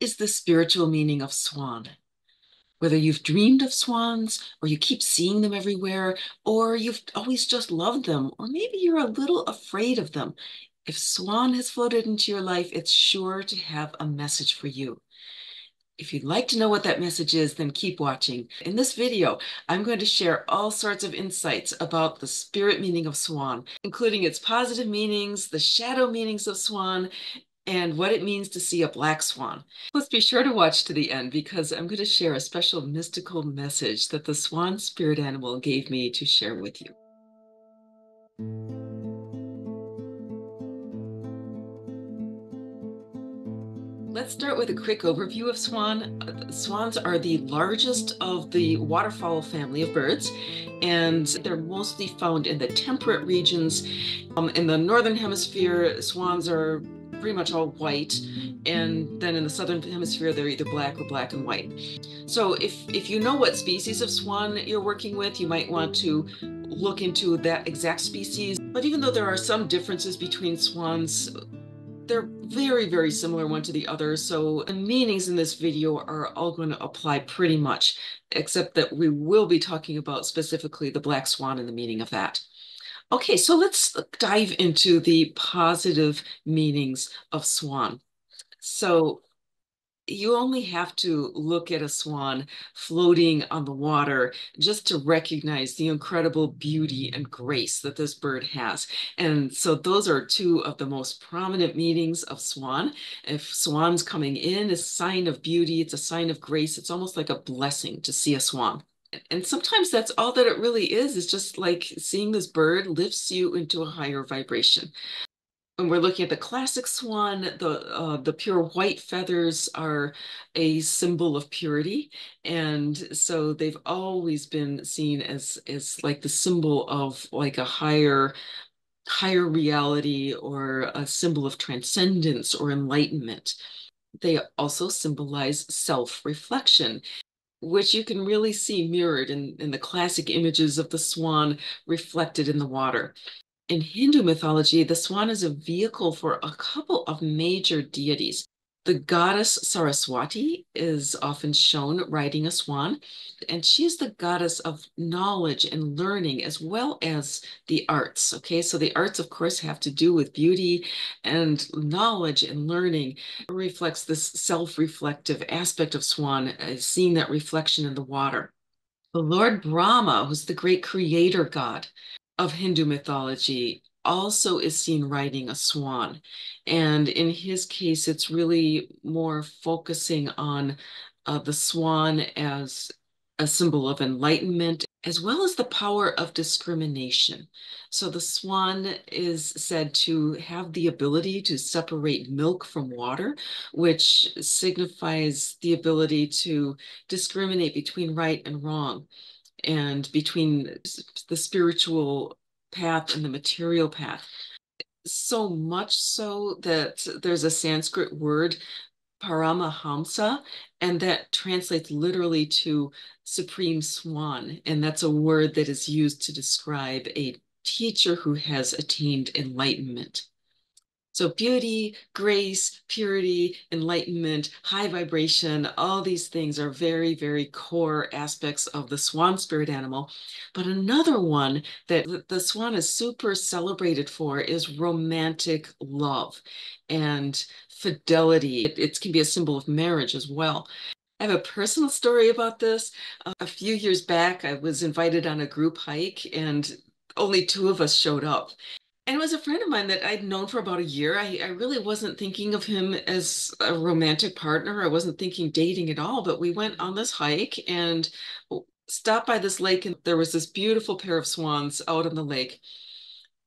is the spiritual meaning of swan. Whether you've dreamed of swans, or you keep seeing them everywhere, or you've always just loved them, or maybe you're a little afraid of them. If swan has floated into your life, it's sure to have a message for you. If you'd like to know what that message is, then keep watching. In this video, I'm going to share all sorts of insights about the spirit meaning of swan, including its positive meanings, the shadow meanings of swan, and what it means to see a black swan. Let's be sure to watch to the end because I'm going to share a special mystical message that the swan spirit animal gave me to share with you. Let's start with a quick overview of swan. Swans are the largest of the waterfowl family of birds, and they're mostly found in the temperate regions. In the northern hemisphere, swans are pretty much all white, and then in the southern hemisphere they're either black or black and white. So if you know what species of swan you're working with, you might want to look into that exact species. But even though there are some differences between swans, they're very, very similar one to the other, so the meanings in this video are all going to apply pretty much, except that we will be talking about specifically the black swan and the meaning of that. Okay, so let's dive into the positive meanings of swan. So you only have to look at a swan floating on the water just to recognize the incredible beauty and grace that this bird has. And so those are two of the most prominent meanings of swan. If swans coming in is a sign of beauty, it's a sign of grace. It's almost like a blessing to see a swan. And sometimes that's all that it really is. It's just like seeing this bird lifts you into a higher vibration. When we're looking at the classic swan, the pure white feathers are a symbol of purity. And so they've always been seen as like the symbol of like a higher reality or a symbol of transcendence or enlightenment. They also symbolize self-reflection, which you can really see mirrored in the classic images of the swan reflected in the water. In Hindu mythology, the swan is a vehicle for a couple of major deities. The goddess Saraswati is often shown riding a swan, and she is the goddess of knowledge and learning as well as the arts. Okay, so the arts, of course, have to do with beauty, and knowledge and learning reflects this self-reflective aspect of swan, seeing that reflection in the water. The Lord Brahma, who's the great creator god of Hindu mythology, also is seen riding a swan. And in his case, it's really more focusing on the swan as a symbol of enlightenment, as well as the power of discrimination. So the swan is said to have the ability to separate milk from water, which signifies the ability to discriminate between right and wrong, and between the spiritual path and the material path. So much so that there's a Sanskrit word, Paramahamsa, and that translates literally to supreme swan. And that's a word that is used to describe a teacher who has attained enlightenment. So beauty, grace, purity, enlightenment, high vibration, all these things are very, very core aspects of the swan spirit animal. But another one that the swan is super celebrated for is romantic love and fidelity. It can be a symbol of marriage as well. I have a personal story about this. A few years back, I was invited on a group hike and only two of us showed up. And it was a friend of mine that I'd known for about a year. I really wasn't thinking of him as a romantic partner. I wasn't thinking dating at all, but we went on this hike and stopped by this lake, and there was this beautiful pair of swans out on the lake.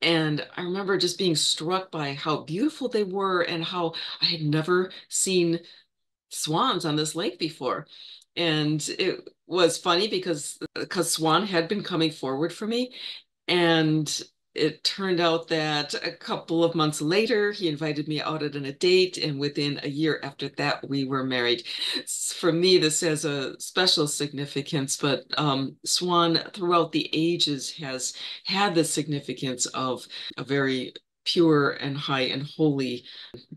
And I remember just being struck by how beautiful they were and how I had never seen swans on this lake before. And it was funny because swan had been coming forward for me, and it turned out that a couple of months later, he invited me out on a date, and within a year after that, we were married. For me, this has a special significance, but swan throughout the ages has had the significance of a very pure and high and holy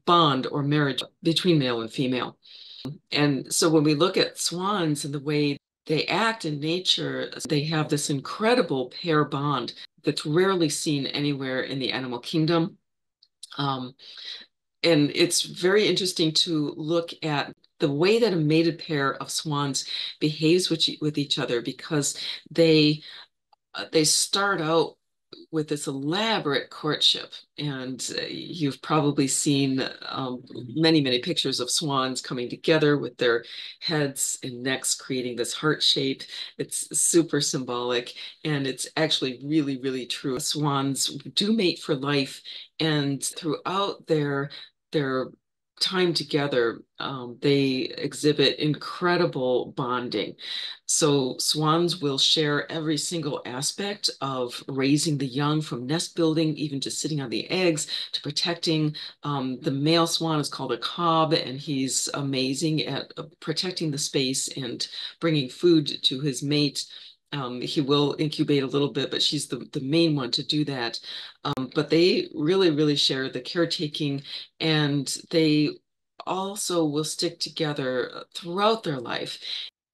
bond or marriage between male and female. And so when we look at swans and the way they act in nature, they have this incredible pair bond that's rarely seen anywhere in the animal kingdom. And it's very interesting to look at the way that a mated pair of swans behaves with each other, because they start out with this elaborate courtship. And you've probably seen many, many pictures of swans coming together with their heads and necks creating this heart shape. It's super symbolic, and it's actually really, really true. Swans do mate for life, and throughout their time together, they exhibit incredible bonding. So swans will share every single aspect of raising the young, from nest building, even to sitting on the eggs, to protecting. The male swan is called a cob, and he's amazing at protecting the space and bringing food to his mate. He will incubate a little bit, but she's the main one to do that. But they really, really share the caretaking, and they also will stick together throughout their life.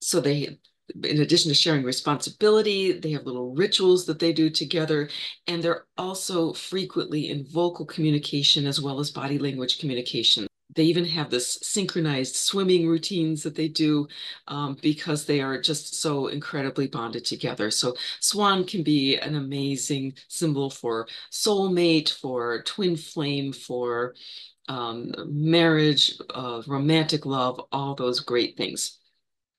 So they, in addition to sharing responsibility, they have little rituals that they do together, and they're also frequently in vocal communication as well as body language communication. They even have this synchronized swimming routines that they do because they are just so incredibly bonded together. So swan can be an amazing symbol for soulmate, for twin flame, for marriage, romantic love, all those great things.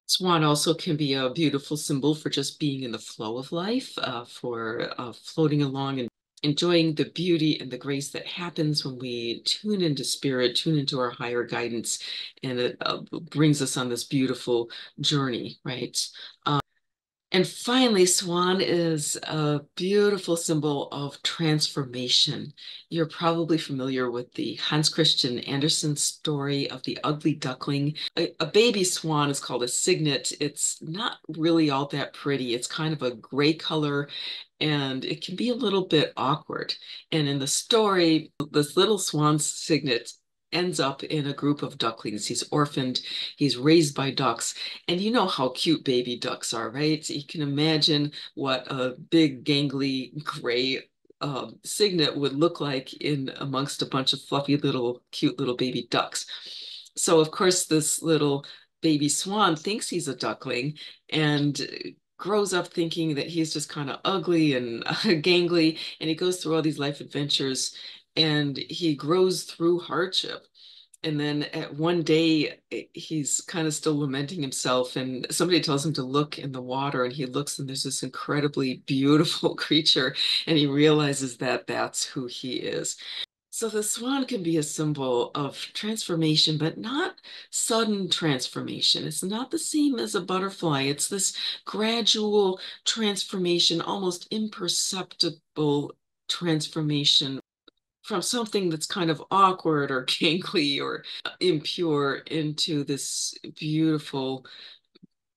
Swan also can be a beautiful symbol for just being in the flow of life, for floating along and enjoying the beauty and the grace that happens when we tune into spirit, tune into our higher guidance, and it brings us on this beautiful journey, right? And finally, swan is a beautiful symbol of transformation. You're probably familiar with the Hans Christian Andersen story of the ugly duckling. A baby swan is called a cygnet. It's not really all that pretty. It's kind of a gray color, and it can be a little bit awkward. And in the story, this little swan cygnet ends up in a group of ducklings. He's orphaned, he's raised by ducks, and you know how cute baby ducks are, right? You can imagine what a big, gangly, gray cygnet would look like in amongst a bunch of fluffy little, cute little baby ducks. So of course, this little baby swan thinks he's a duckling and grows up thinking that he's just kind of ugly and gangly, and he goes through all these life adventures, and he grows through hardship. And then at one day, he's kind of still lamenting himself, and somebody tells him to look in the water, and he looks, and there's this incredibly beautiful creature, and he realizes that that's who he is. So the swan can be a symbol of transformation, but not sudden transformation. It's not the same as a butterfly. It's this gradual transformation, almost imperceptible transformation, from something that's kind of awkward or gangly or impure into this beautiful,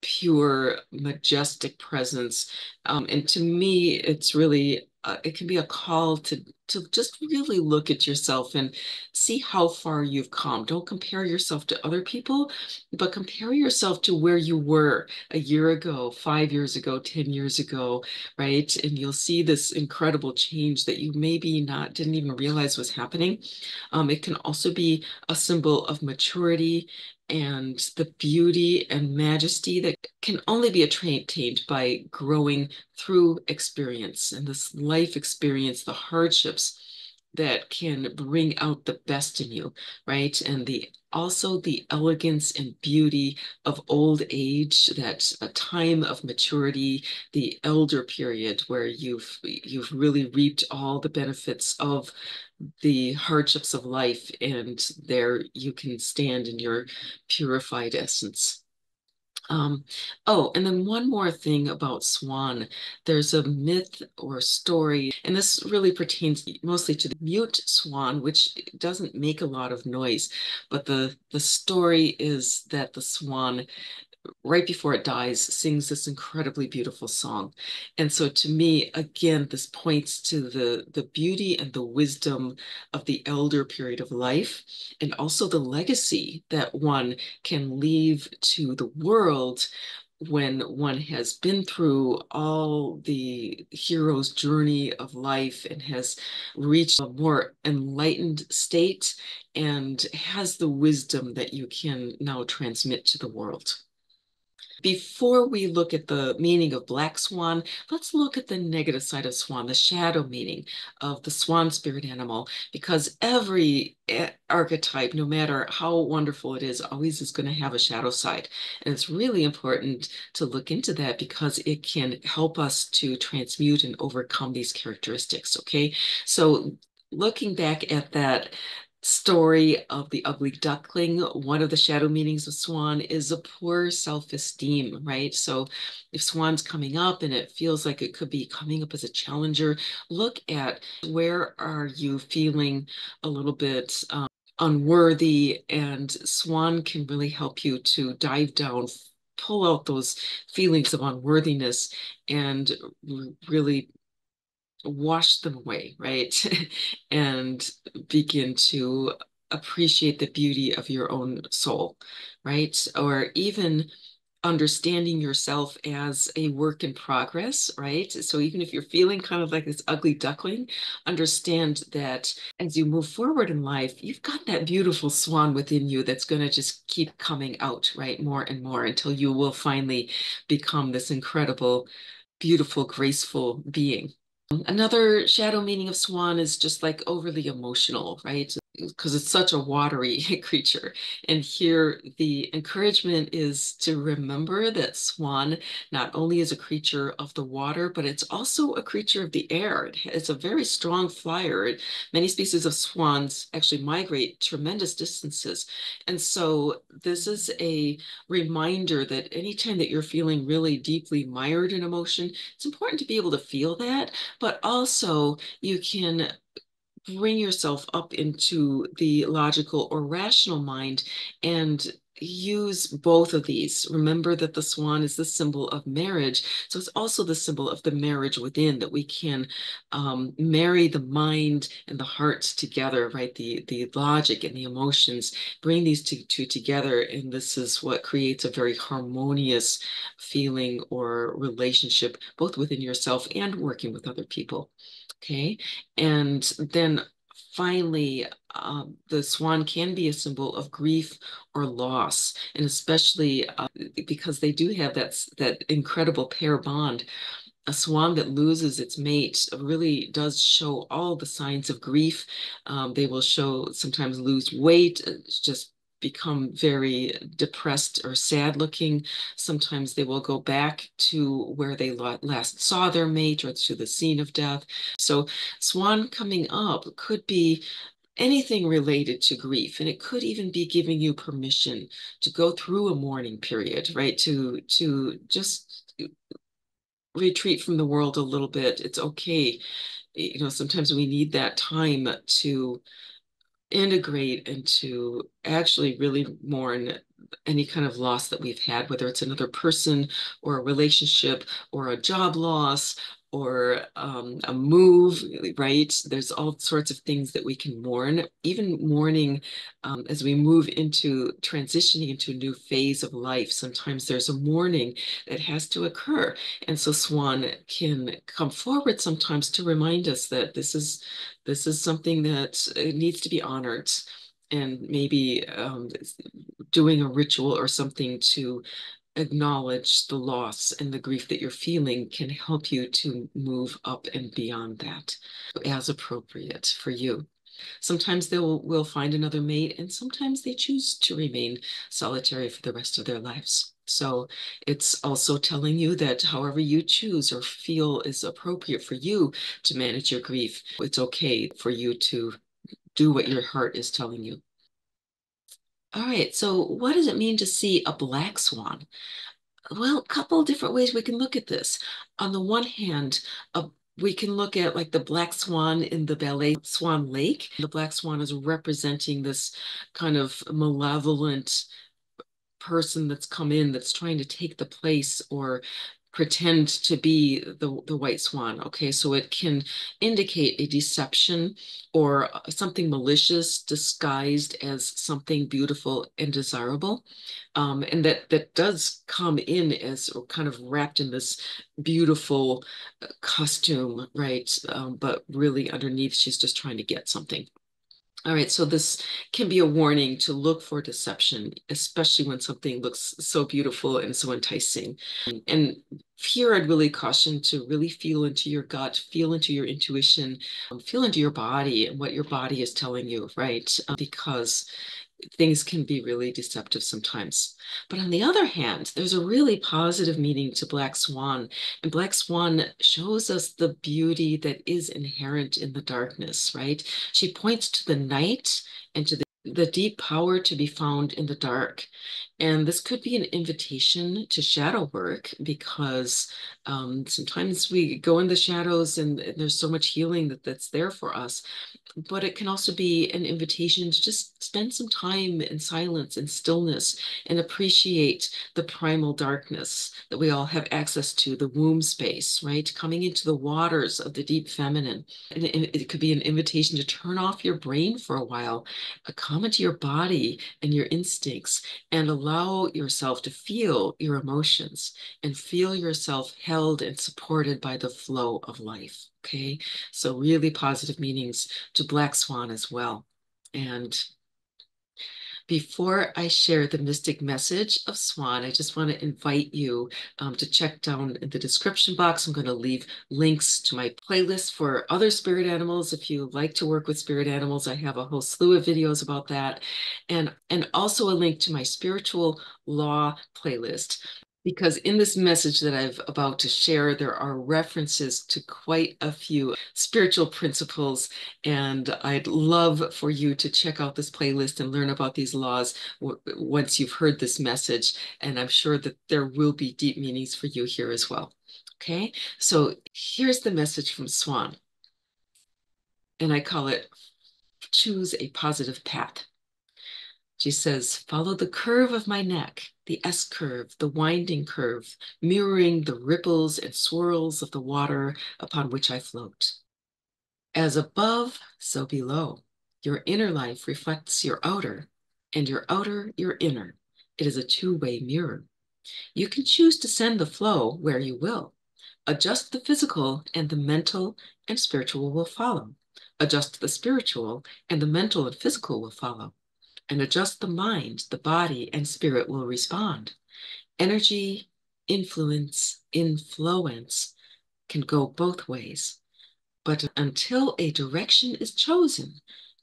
pure, majestic presence. And to me, it's really, it can be a call to just really look at yourself and see how far you've come. Don't compare yourself to other people, but compare yourself to where you were a year ago, 5 years ago, 10 years ago, right? And you'll see this incredible change that you maybe didn't even realize was happening. It can also be a symbol of maturity and the beauty and majesty that can only be attained by growing through experience and this life experience, the hardships that can bring out the best in you, right? And also the elegance and beauty of old age, that a time of maturity, the elder period where you've really reaped all the benefits of the hardships of life, and there you can stand in your purified essence. Oh, and then one more thing about swan. There's a myth or story, and this really pertains mostly to the mute swan, which doesn't make a lot of noise, but the story is that the swan right before it dies, sings this incredibly beautiful song. And so to me, again, this points to the beauty and the wisdom of the elder period of life, and also the legacy that one can leave to the world when one has been through all the hero's journey of life and has reached a more enlightened state and has the wisdom that you can now transmit to the world. Before we look at the meaning of black swan, let's look at the negative side of swan, the shadow meaning of the swan spirit animal, because every archetype, no matter how wonderful it is, always is going to have a shadow side. And it's really important to look into that because it can help us to transmute and overcome these characteristics, okay? So looking back at that story of the ugly duckling, one of the shadow meanings of swan is a poor self-esteem, right? So if swan's coming up and it feels like it could be coming up as a challenger, look at where are you feeling a little bit unworthy, and swan can really help you to dive down, pull out those feelings of unworthiness and really wash them away, right? And begin to appreciate the beauty of your own soul, right? Or even understanding yourself as a work in progress, right? So even if you're feeling kind of like this ugly duckling, understand that as you move forward in life, you've got that beautiful swan within you that's going to just keep coming out, right? More and more until you will finally become this incredible, beautiful, graceful being. Another shadow meaning of swan is just like overly emotional, right? Because it's such a watery creature. And here the encouragement is to remember that swan not only is a creature of the water, but it's also a creature of the air. It's a very strong flyer. Many species of swans actually migrate tremendous distances. And so this is a reminder that anytime that you're feeling really deeply mired in emotion, it's important to be able to feel that, but also you can bring yourself up into the logical or rational mind and use both of these. Remember that the swan is the symbol of marriage. So it's also the symbol of the marriage within, that we can marry the mind and the hearts together, right? The logic and the emotions, bring these two together. And this is what creates a very harmonious feeling or relationship, both within yourself and working with other people. Okay, and then finally, the swan can be a symbol of grief or loss, and especially because they do have that incredible pair bond. A swan that loses its mate really does show all the signs of grief. They will show sometimes lose weight, just become very depressed or sad looking. Sometimes they will go back to where they last saw their mate or to the scene of death. So swan coming up could be anything related to grief, and it could even be giving you permission to go through a mourning period, right? To just retreat from the world a little bit. It's okay. You know, sometimes we need that time to integrate and to actually really mourn any kind of loss that we've had, whether it's another person or a relationship or a job loss or a move, right? There's all sorts of things that we can mourn, even mourning as we move into transitioning into a new phase of life. Sometimes there's a mourning that has to occur. And so swan can come forward sometimes to remind us that this is something that needs to be honored, and maybe doing a ritual or something to acknowledge the loss and the grief that you're feeling can help you to move up and beyond that as appropriate for you. Sometimes they will find another mate, and sometimes they choose to remain solitary for the rest of their lives. So it's also telling you that however you choose or feel is appropriate for you to manage your grief, it's okay for you to do what your heart is telling you. All right, so what does it mean to see a black swan? Well, a couple of different ways we can look at this. On the one hand, we can look at like the black swan in the ballet Swan Lake. The black swan is representing this kind of malevolent person that's come in that's trying to take the place or pretend to be the white swan, okay? So it can indicate a deception or something malicious disguised as something beautiful and desirable. And that does come in as kind of wrapped in this beautiful costume, right? But really underneath, she's just trying to get something. All right, so this can be a warning to look for deception, especially when something looks so beautiful and so enticing. And here I'd really caution to really feel into your gut, feel into your intuition, feel into your body and what your body is telling you, right? Because things can be really deceptive sometimes. But on the other hand, there's a really positive meaning to Black Swan. And Black Swan shows us the beauty that is inherent in the darkness, right? She points to the night and to the deep power to be found in the dark. And this could be an invitation to shadow work, because sometimes we go in the shadows and there's so much healing that's there for us. But it can also be an invitation to just spend some time in silence and stillness and appreciate the primal darkness that we all have access to, the womb space, right? Coming into the waters of the deep feminine. And it could be an invitation to turn off your brain for a while, come into your body and your instincts, and allow yourself to feel your emotions and feel yourself held and supported by the flow of life. Okay, so really positive meanings to Black Swan as well. And before I share the mystic message of Swan, I just want to invite you to check down in the description box. I'm going to leave links to my playlist for other spirit animals. If you like to work with spirit animals, I have a whole slew of videos about that. And also a link to my spiritual law playlist. Because in this message that I'm about to share, there are references to quite a few spiritual principles, and I'd love for you to check out this playlist and learn about these laws once you've heard this message, and I'm sure that there will be deep meanings for you here as well. Okay, so here's the message from Swan, and I call it, choose a positive path. She says, follow the curve of my neck, the S curve, the winding curve, mirroring the ripples and swirls of the water upon which I float. As above, so below. Your inner life reflects your outer, and your outer, your inner. It is a two-way mirror. You can choose to send the flow where you will. Adjust the physical, and the mental and spiritual will follow. Adjust the spiritual, and the mental and physical will follow. And adjust the mind, the body, and spirit will respond. Energy, influence can go both ways. But until a direction is chosen,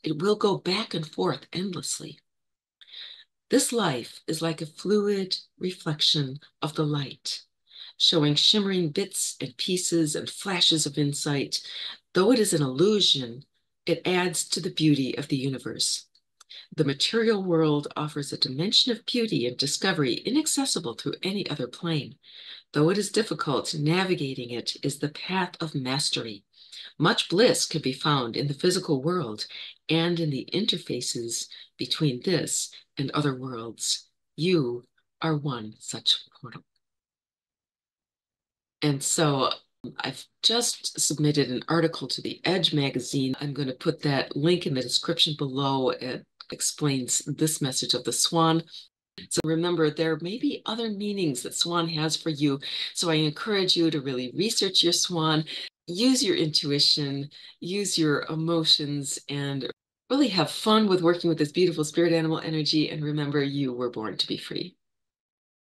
it will go back and forth endlessly. This life is like a fluid reflection of the light, showing shimmering bits and pieces and flashes of insight. Though it is an illusion, it adds to the beauty of the universe. The material world offers a dimension of beauty and discovery inaccessible through any other plane. Though it is difficult, navigating it is the path of mastery. Much bliss can be found in the physical world and in the interfaces between this and other worlds. You are one such portal. And so I've just submitted an article to the Edge magazine. I'm going to put that link in the description below. Explains this message of the Swan. So remember, there may be other meanings that Swan has for you. So I encourage you to really research your Swan, use your intuition, use your emotions, and really have fun with working with this beautiful spirit animal energy. And remember, you were born to be free.